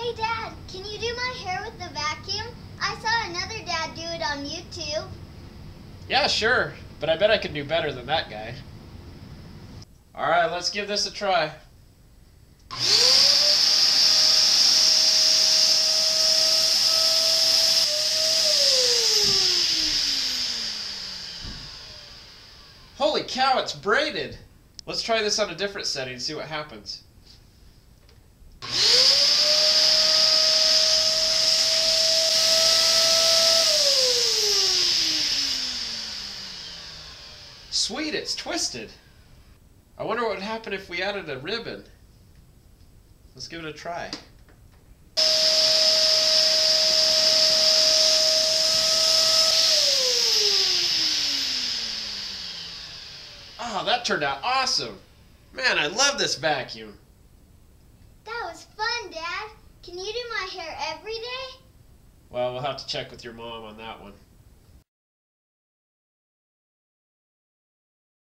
Hey Dad, can you do my hair with the vacuum? I saw another dad do it on YouTube. Yeah, sure, but I bet I could do better than that guy. Alright, let's give this a try. Holy cow, it's braided! Let's try this on a different setting and see what happens. Sweet, it's twisted. I wonder what would happen if we added a ribbon. Let's give it a try. Oh, that turned out awesome. Man, I love this vacuum. That was fun, Dad. Can you do my hair every day? Well, we'll have to check with your mom on that one.